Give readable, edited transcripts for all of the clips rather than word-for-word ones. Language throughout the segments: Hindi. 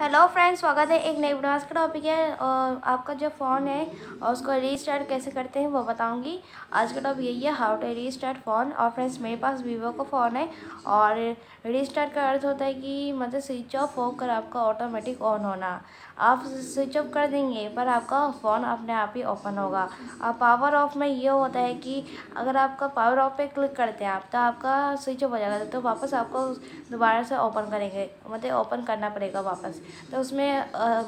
हेलो फ्रेंड्स, स्वागत है एक नई ब्रांच का टॉपिक है और आपका जो फ़ोन है और उसको रीस्टार्ट कैसे करते हैं वो बताऊंगी। आज का टॉपिक यही है, हाउ टू रीस्टार्ट फ़ोन। और फ्रेंड्स, मेरे पास वीवो का फ़ोन है और रीस्टार्ट का अर्थ होता है कि मतलब स्विच ऑफ होकर आपका ऑटोमेटिक ऑन होना। आप स्विच ऑफ कर देंगे पर आपका फ़ोन अपने आप ही ओपन होगा। और पावर ऑफ में ये होता है कि अगर आपका पावर ऑफ पे क्लिक करते हैं आप तो आपका स्विच ऑफ हो जाएगा, तो वापस आपको दोबारा से ओपन करेंगे, मतलब ओपन करना पड़ेगा वापस। तो उसमें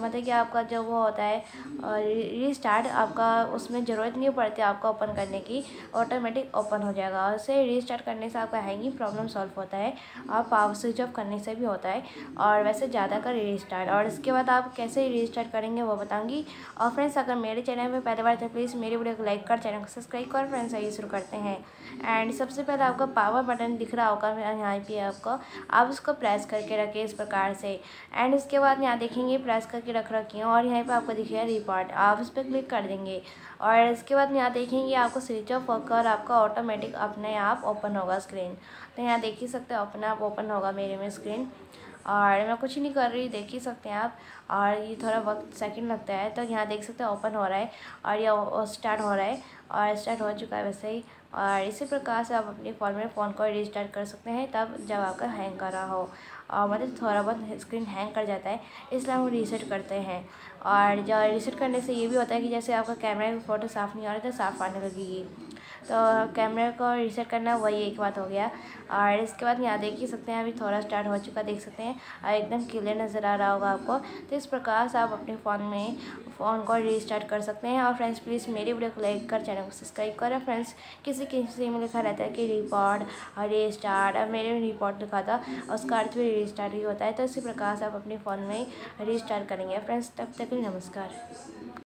मतलब कि आपका जो वो होता है रीस्टार्ट, आपका उसमें ज़रूरत नहीं पड़ती आपका ओपन करने की, ऑटोमेटिक ओपन हो जाएगा। और उसे रीस्टार्ट करने से आपका हैंगिंग प्रॉब्लम सॉल्व होता है और पावर स्विच ऑफ करने से भी होता है। और वैसे ज़्यादा का रीस्टार्ट और इसके बाद आप कैसे रीस्टार्ट करेंगे वो बताऊँगी। और फ्रेंड्स, अगर मेरे चैनल पर पहली बार तो प्लीज़ मेरी वीडियो को लाइक कर, चैनल को सब्सक्राइब कर। फ्रेंड्स, आइए शुरू करते हैं। एंड सबसे पहले आपका पावर बटन दिख रहा होगा यहाँ पे आपको, आप उसको प्रेस करके रखें इस प्रकार से। एंड इसके बाद यहाँ देखेंगे प्रेस करके रख रखी है और यहाँ पे आपको दिखेगा रिपोर्ट, आप उस पर क्लिक कर देंगे। और इसके बाद यहाँ देखेंगे आपको स्विच ऑफ होकर आपका ऑटोमेटिक अपने आप ओपन होगा स्क्रीन। तो यहाँ देख ही सकते हो अपने आप ओपन होगा मेरे में स्क्रीन, और मैं कुछ नहीं कर रही, देख ही सकते हैं आप। और ये थोड़ा वक्त सेकंड लगता है, तो यहाँ देख सकते हैं ओपन हो रहा है और ये स्टार्ट हो रहा है और स्टार्ट हो चुका है वैसे ही। और इसी प्रकार से आप अपने फ़ोन में फ़ोन को रीस्टार्ट कर सकते हैं, तब जब आपका हैंग कर रहा हो। और मतलब थोड़ा बहुत स्क्रीन हैंग कर जाता है, इसलिए हम रीसेट करते हैं। और जो रीसेट करने से ये भी होता है कि जैसे आपका कैमरा में फ़ोटो साफ़ नहीं आ रही तो साफ़ आने लगेगी, तो कैमरा को रीसेट करना वही एक बात हो गया। और इसके बाद यहाँ देख ही सकते हैं अभी थोड़ा स्टार्ट हो चुका, देख सकते हैं और एकदम क्लियर नज़र आ रहा होगा आपको। तो इस प्रकार से आप अपने फ़ोन को रीस्टार्ट कर सकते हैं। और फ्रेंड्स, प्लीज़ मेरी वीडियो को लाइक कर, चैनल को सब्सक्राइब करें। फ्रेंड्स, किसी किसी में लिखा रहता है कि रिपोर्ट और रीस्टार्ट, अब मेरे में रिपोर्ट लिखा था और उसका अर्थ भी रीस्टार्ट ही होता है। तो इसी प्रकार से आप अपने फ़ोन में रीस्टार्ट करेंगे। फ्रेंड्स, तब तक के लिए नमस्कार।